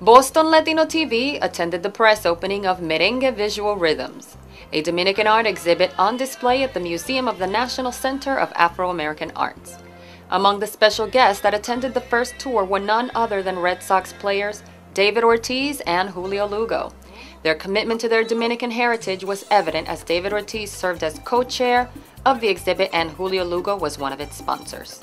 Boston Latino TV attended the press opening of Merengue Visual Rhythms, a Dominican art exhibit on display at the Museum of the National Center of Afro-American Arts. Among the special guests that attended the first tour were none other than Red Sox players David Ortiz and Julio Lugo. Their commitment to their Dominican heritage was evident as David Ortiz served as co-chair of the exhibit and Julio Lugo was one of its sponsors.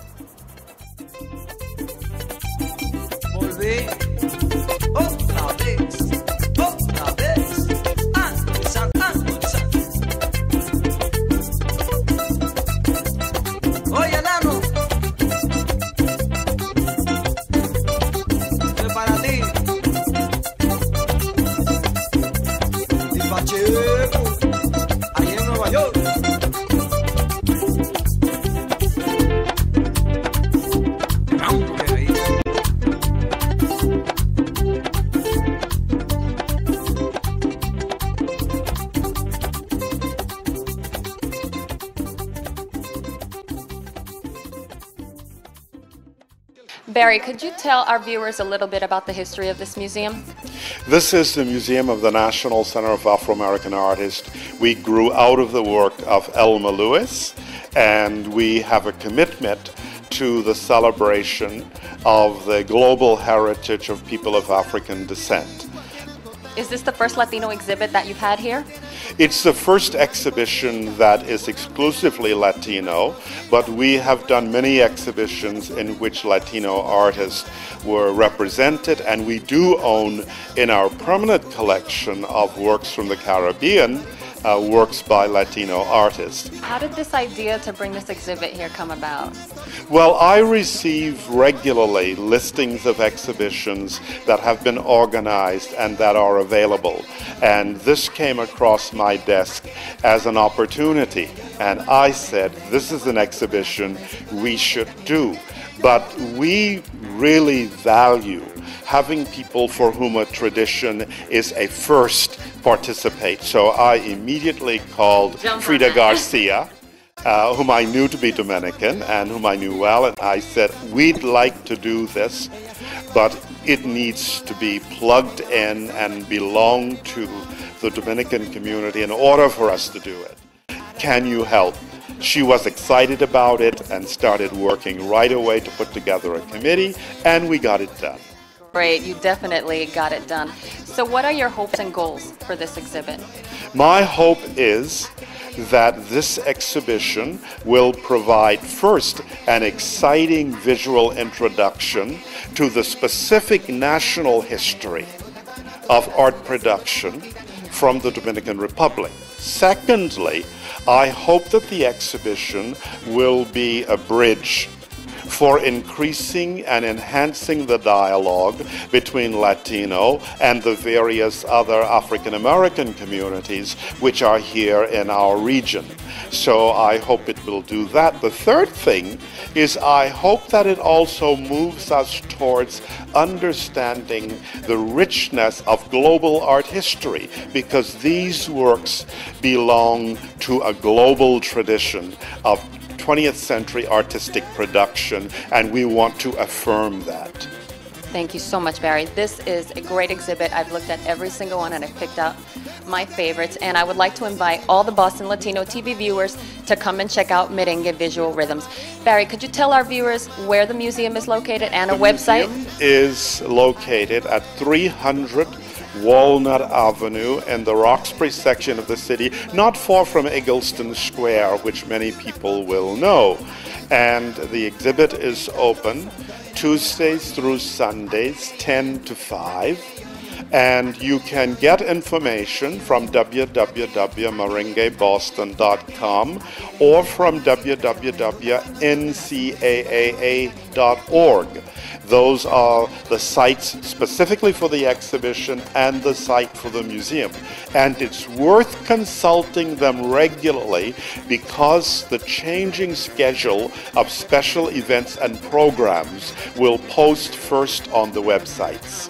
Barry, could you tell our viewers a little bit about the history of this museum? This is the Museum of the National Center of Afro-American Arts. We grew out of the work of Elma Lewis, and we have a commitment to the celebration of the global heritage of people of African descent. Is this the first Latino exhibit that you've had here? It's the first exhibition that is exclusively Latino, but we have done many exhibitions in which Latino artists were represented, and we do own in our permanent collection of works from the Caribbean, works by Latino artists. How did this idea to bring this exhibit here come about? Well, I receive regularly listings of exhibitions that have been organized and that are available. And this came across my desk as an opportunity. And I said, this is an exhibition we should do. But we really value having people for whom a tradition is a first participate. So I immediately called Frida Garcia, whom I knew to be Dominican and whom I knew well, and I said, we'd like to do this, but it needs to be plugged in and belong to the Dominican community in order for us to do it. Can you help? She was excited about it and started working right away to put together a committee, and we got it done. Great, you definitely got it done. So what are your hopes and goals for this exhibit? My hope is that this exhibition will provide first an exciting visual introduction to the specific national history of art production from the Dominican Republic. Secondly, I hope that the exhibition will be a bridge for increasing and enhancing the dialogue between Latino and the various other African American communities which are here in our region. So I hope it will do that. The third thing is I hope that it also moves us towards understanding the richness of global art history, because these works belong to a global tradition of 20th century artistic production, and we want to affirm that. Thank you so much, Barry. This is a great exhibit. I've looked at every single one and I've picked out my favorites, and I would like to invite all the Boston Latino TV viewers to come and check out Merengue Visual Rhythms. Barry, could you tell our viewers where the museum is located and a website? The museum is located at 300 Walnut Avenue in the Roxbury section of the city, not far from Eggleston Square, which many people will know. And the exhibit is open Tuesdays through Sundays, 10 to 5. And you can get information from www.merengueboston.com or from www.ncaaa.org. Those are the sites specifically for the exhibition and the site for the museum. And it's worth consulting them regularly because the changing schedule of special events and programs will post first on the websites.